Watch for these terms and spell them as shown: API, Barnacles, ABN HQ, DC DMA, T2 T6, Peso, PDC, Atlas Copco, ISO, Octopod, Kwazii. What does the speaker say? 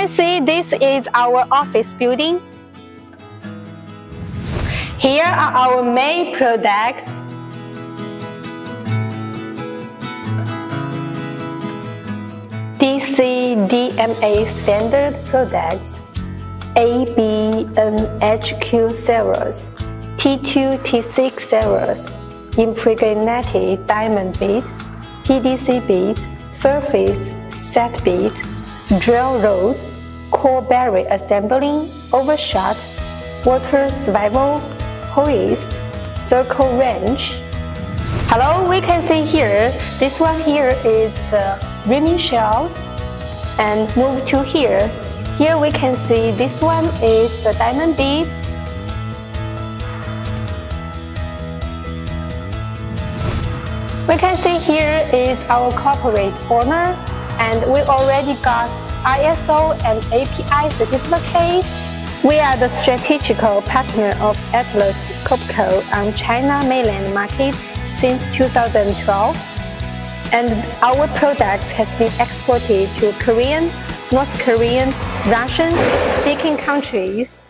can see this is our office building. Here are our main products. DC DMA standard products, ABN HQ servers, T2 T6 servers, impregnated diamond bead, PDC bead, surface set bead, drill rod, core barrel assembling, overshot, water survival, hoist, circle wrench. Hello, we can see here, this one here is the reaming shells, and move to here. Here we can see this one is the diamond bead. We can see here is our corporate owner, and we already got ISO and API certificate. We are the strategical partner of Atlas Copco on China mainland market since 2012, and our products has been exported to Korean, North Korean, Russian-speaking countries.